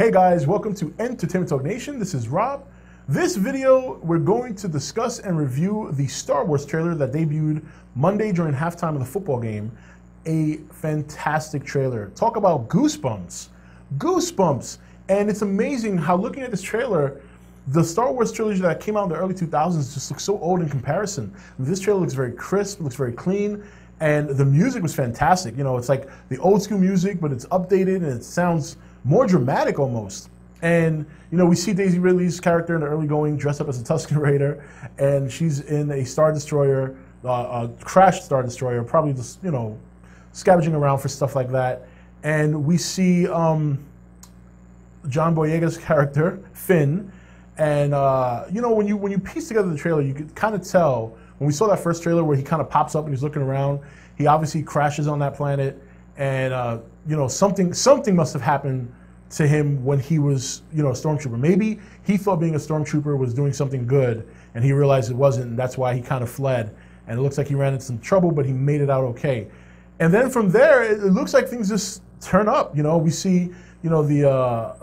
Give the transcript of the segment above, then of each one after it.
Hey guys, welcome to Entertainment Talk Nation. This is Rob. This video, we're going to discuss and review the Star Wars trailer that debuted Monday during halftime of the football game. A fantastic trailer. Talk about goosebumps. Goosebumps. And it's amazing how, looking at this trailer, the Star Wars trilogy that came out in the early 2000s just looks so old in comparison. This trailer looks very crisp, looks very clean. And the music was fantastic. You know, it's like the old school music, but it's updated and it sounds more dramatic almost. And, you know, we see Daisy Ridley's character in the early going dressed up as a Tusken Raider, and she's in a Star Destroyer, a crashed Star Destroyer, probably just, you know, scavenging around for stuff like that. And we see John Boyega's character, Finn, and, you know, when you piece together the trailer, you could kind of tell. When we saw that first trailer where he kind of pops up and he's looking around, he obviously crashes on that planet, and you know, something must have happened to him when he was, you know, a stormtrooper. Maybe he thought being a stormtrooper was doing something good, and he realized it wasn't, and that's why he kind of fled. And it looks like he ran into some trouble, but he made it out okay. And then from there, it looks like things just turn up. You know, we see, you know,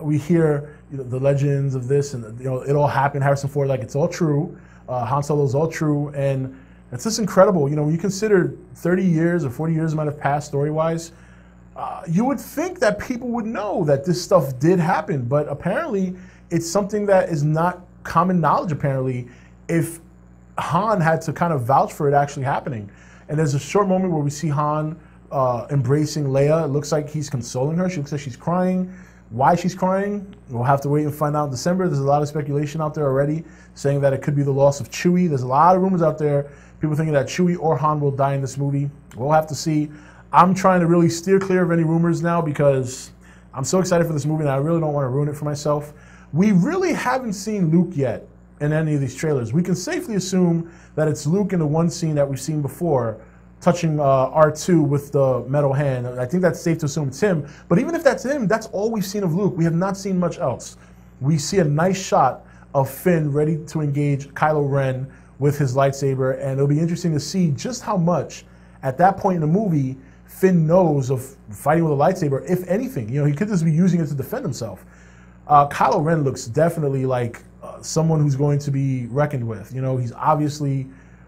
we hear, you know, the legends of this, and, you know, it all happened. Harrison Ford, like, it's all true. Han Solo's all true, and it's just incredible. You know, when you consider 30 years or 40 years might have passed story-wise, you would think that people would know that this stuff did happen, but apparently it's something that is not common knowledge, apparently, if Han had to kind of vouch for it actually happening. And there's a short moment where we see Han embracing Leia. It looks like he's consoling her. She looks like she's crying. Why she's crying, we'll have to wait and find out in December. There's a lot of speculation out there already saying that it could be the loss of Chewie. There's a lot of rumors out there, people thinking that Chewie or Han will die in this movie. We'll have to see. I'm trying to really steer clear of any rumors now because I'm so excited for this movie and I really don't want to ruin it for myself. We really haven't seen Luke yet in any of these trailers. We can safely assume that it's Luke in the one scene that we've seen before, touching R2 with the metal hand. I think that's safe to assume it's him. But even if that's him, that's all we've seen of Luke. We have not seen much else. We see a nice shot of Finn ready to engage Kylo Ren with his lightsaber, and it'll be interesting to see just how much, at that point in the movie, Finn knows of fighting with a lightsaber, if anything. You know, he could just be using it to defend himself. Kylo Ren looks definitely like someone who's going to be reckoned with. You know, he's obviously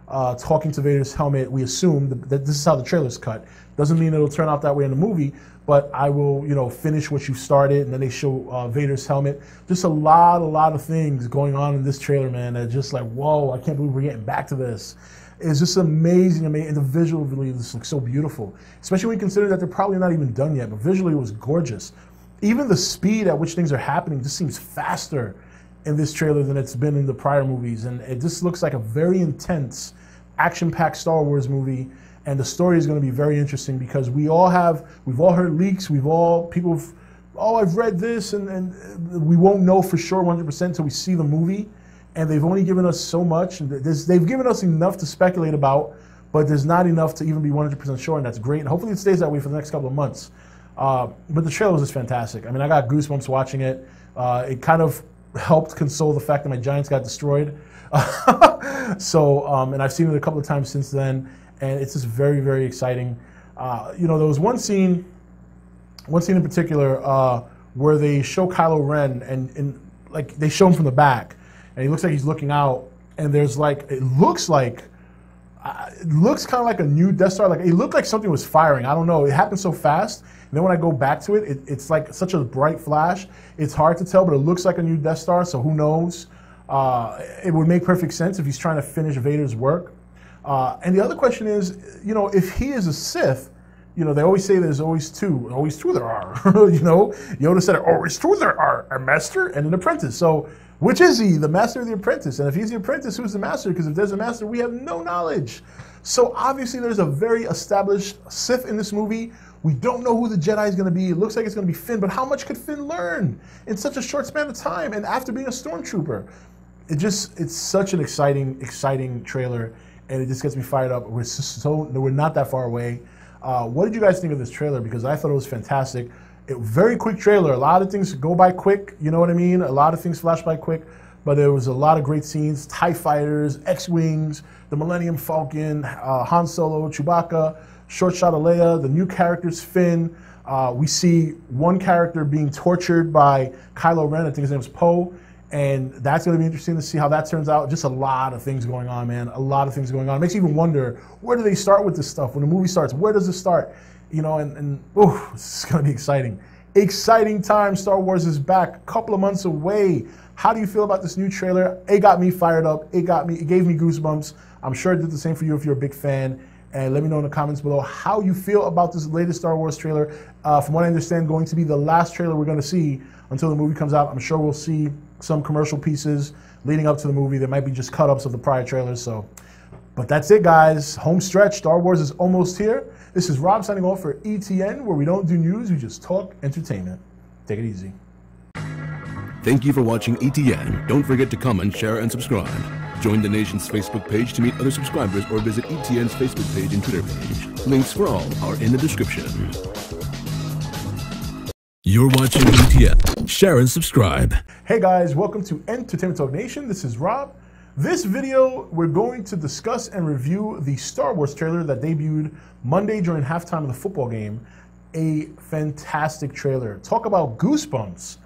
talking to Vader's helmet. We assume that this is how the trailer's cut. Doesn't mean it'll turn out that way in the movie, but I will, you know, finish what you started, and then they show Vader's helmet. Just a lot of things going on in this trailer, man, that just like, whoa, I can't believe we're getting back to this. It's just amazing. I mean, the visually, this looks so beautiful, especially when you consider that they're probably not even done yet, but visually it was gorgeous. Even the speed at which things are happening just seems faster in this trailer than it's been in the prior movies, and it just looks like a very intense, action-packed Star Wars movie, and the story is going to be very interesting because we've all heard leaks, people have, I've read this, and we won't know for sure 100% until we see the movie, and they've only given us so much, and they've given us enough to speculate about, but there's not enough to even be 100% sure, and that's great, and hopefully it stays that way for the next couple of months. But the trailer was just fantastic. I mean, I got goosebumps watching it. It kind of helped console the fact that my Giants got destroyed. So, and I've seen it a couple of times since then, and it's just very, very exciting. You know, there was one scene in particular where they show Kylo Ren, and like they show him from the back, and he looks like he's looking out, and there's like, it looks kind of like a new Death Star. Like, it looked like something was firing. I don't know. It happened so fast. And then when I go back to it, it's like such a bright flash. It's hard to tell, but it looks like a new Death Star, so who knows? It would make perfect sense if he's trying to finish Vader's work. And the other question is, you know, if he is a Sith, you know, they always say there's always two there are. You know, Yoda said, always two there are, a master and an apprentice. So, which is he, the master or the apprentice? And if he's the apprentice, who's the master? Because if there's a master, we have no knowledge. So obviously there's a very established Sith in this movie. We don't know who the Jedi is going to be. It looks like it's going to be Finn, but how much could Finn learn in such a short span of time and after being a stormtrooper? It's such an exciting trailer, and it just gets me fired up. We're not that far away. What did you guys think of this trailer? Because I thought it was fantastic. A very quick trailer. A lot of things go by quick, you know what I mean? A lot of things flash by quick, but there was a lot of great scenes. TIE fighters, X-Wings, the Millennium Falcon, Han Solo, Chewbacca, short shot of Leia, the new characters, Finn. We see one character being tortured by Kylo Ren, I think his name is Poe, and that's going to be interesting to see how that turns out. Just a lot of things going on, man. A lot of things going on. It makes you even wonder, where do they start with this stuff? When the movie starts, where does it start? You know, and oof, this is going to be exciting. Exciting time. Star Wars is back, a couple of months away. How do you feel about this new trailer? It got me fired up. It gave me goosebumps. I'm sure it did the same for you if you're a big fan. And let me know in the comments below how you feel about this latest Star Wars trailer. From what I understand, going to be the last trailer we're going to see until the movie comes out. I'm sure we'll see some commercial pieces leading up to the movie. There might be just cut-ups of the prior trailers. So, but that's it, guys. Home stretch. Star Wars is almost here. This is Rob signing off for ETN, where we don't do news, we just talk entertainment. Take it easy. Thank you for watching ETN. Don't forget to comment, share, and subscribe. Join the nation's Facebook page to meet other subscribers or visit ETN's Facebook page and Twitter page. Links for all are in the description. You're watching ETN. Share and subscribe. Hey guys, welcome to Entertainment Talk Nation. This is Rob. This video, we're going to discuss and review the Star Wars trailer that debuted Monday during halftime of the football game. A fantastic trailer. Talk about goosebumps.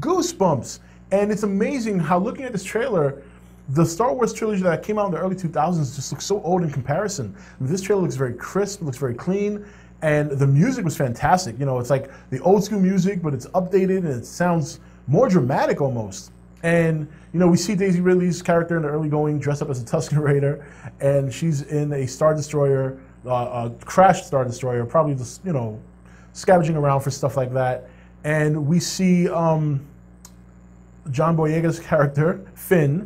Goosebumps. And it's amazing how, looking at this trailer, the Star Wars trilogy that came out in the early 2000s just looks so old in comparison. This trailer looks very crisp, looks very clean, and the music was fantastic. You know, it's like the old school music, but it's updated and it sounds more dramatic almost. And, you know, we see Daisy Ridley's character in the early going dressed up as a Tusken Raider, and she's in a Star Destroyer, a crashed Star Destroyer, probably just, you know, scavenging around for stuff like that. And we see John Boyega's character, Finn,